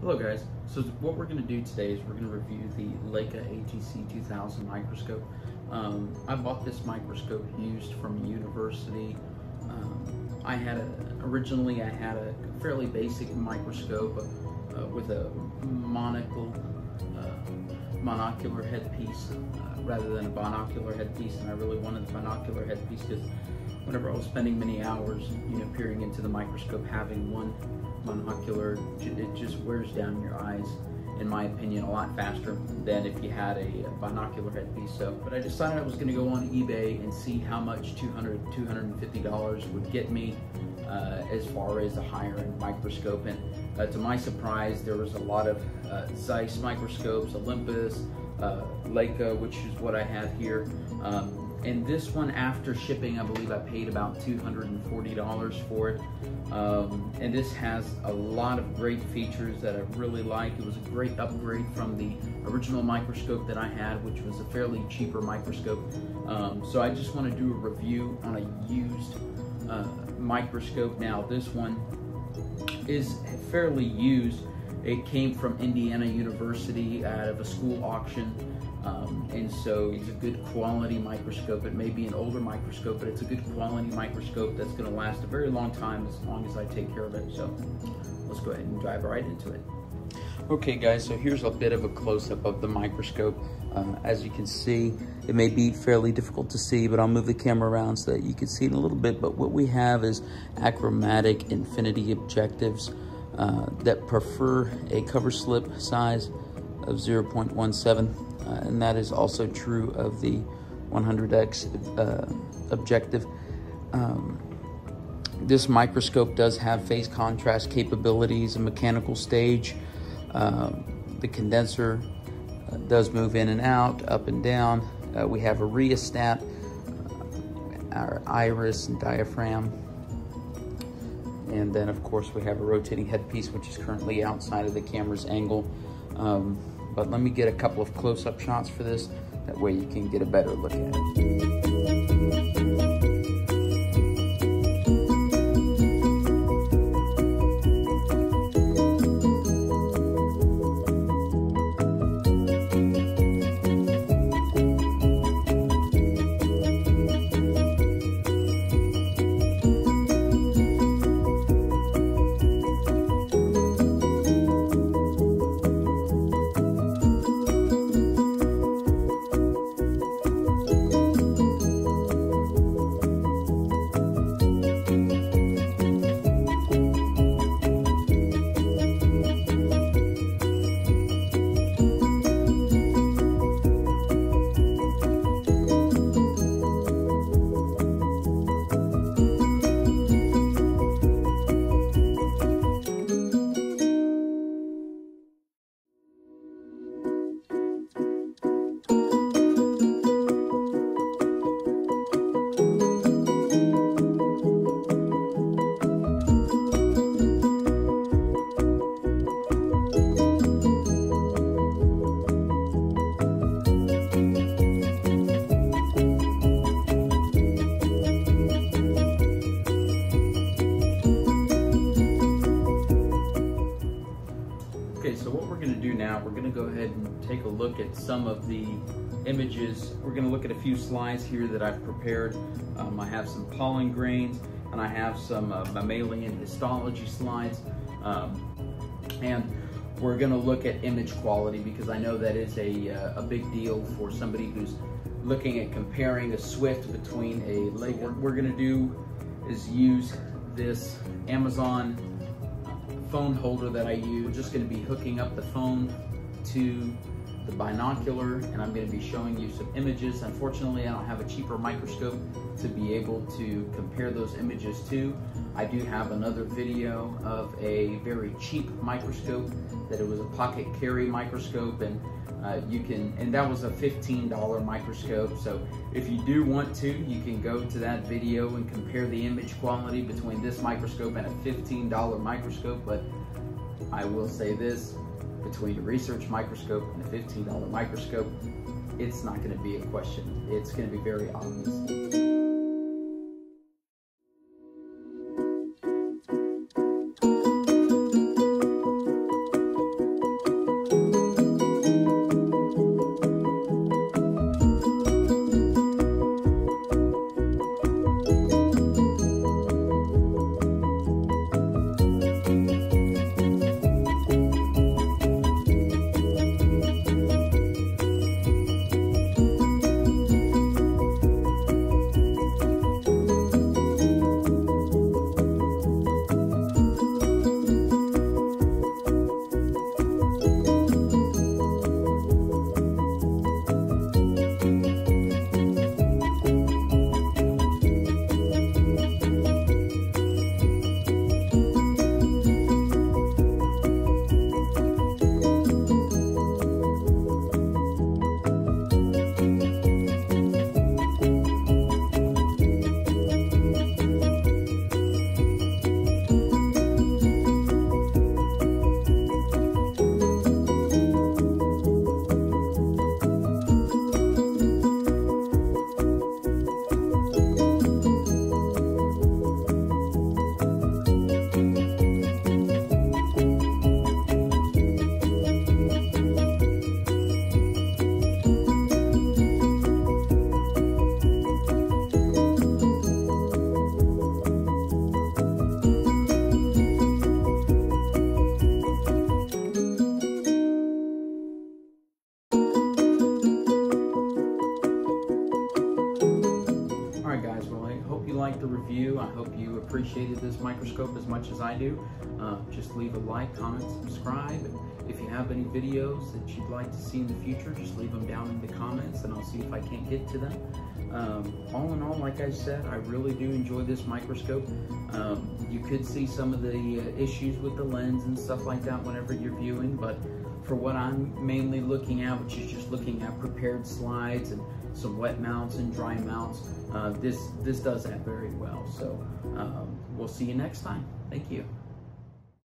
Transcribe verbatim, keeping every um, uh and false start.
Hello guys, so what we're going to do today is we're going to review the Leica A T C two thousand microscope. Um, I bought this microscope used from a university. Um, I had a, originally I had a fairly basic microscope uh, with a monocle, uh, monocular headpiece uh, rather than a binocular headpiece, and I really wanted the binocular headpiece because whenever I was spending many hours, you know, peering into the microscope, having one monocular, it just wears down your eyes, in my opinion, a lot faster than if you had a binocular headpiece. So, but I decided I was going to go on eBay and see how much two hundred, two hundred fifty dollars would get me uh, as far as a higher-end microscope. And uh, to my surprise, there was a lot of uh, Zeiss microscopes, Olympus, uh, Leica, which is what I have here. Um, And this one, after shipping, I believe I paid about two hundred forty dollars for it. Um, and this has a lot of great features that I really like. It was a great upgrade from the original microscope that I had, which was a fairly cheaper microscope. Um, so I just want to do a review on a used uh, microscope. Now, this one is fairly used. It came from Indiana University out of a school auction. Um, and so it's a good quality microscope. It may be an older microscope, but it's a good quality microscope that's going to last a very long time as long as I take care of it. So let's go ahead and dive right into it. Okay guys, so here's a bit of a close-up of the microscope. Uh, as you can see, it may be fairly difficult to see, but I'll move the camera around so that you can see it a little bit. But what we have is achromatic infinity objectives uh, that prefer a cover slip size of zero point one seven. Uh, and that is also true of the one hundred X uh, objective. Um, this microscope does have phase contrast capabilities, a mechanical stage. Um, the condenser uh, does move in and out, up and down. Uh, we have a rheostat, uh, our iris and diaphragm. And then, of course, we have a rotating headpiece, which is currently outside of the camera's angle. Um, But let me get a couple of close-up shots for this, that way you can get a better look at it. Go ahead and take a look at some of the images. We're going to look at a few slides here that I've prepared. Um, I have some pollen grains and I have some uh, mammalian histology slides, um, and we're going to look at image quality because I know that is a, uh, a big deal for somebody who's looking at comparing a Swift between a Leica. What we're going to do is use this Amazon phone holder that I use. We're just going to be hooking up the phone to the binocular, and I'm going to be showing you some images. Unfortunately, I don't have a cheaper microscope to be able to compare those images to. I do have another video of a very cheap microscope that it was a pocket carry microscope, and uh, you can, and that was a fifteen dollar microscope. So if you do want to, you can go to that video and compare the image quality between this microscope and a fifteen dollar microscope. But I will say this, between a research microscope and a fifteen dollar microscope, it's not going to be a question. It's going to be very obvious. review. I hope you appreciated this microscope as much as I do. Uh, just leave a like, comment, subscribe. If you have any videos that you'd like to see in the future, just leave them down in the comments and I'll see if I can't get to them. Um, all in all, like I said, I really do enjoy this microscope. Um, you could see some of the uh, issues with the lens and stuff like that whenever you're viewing, but for what I'm mainly looking at, which is just looking at prepared slides and some wet mounts and dry mounts, uh, this, this does that very well. So um, we'll see you next time. Thank you.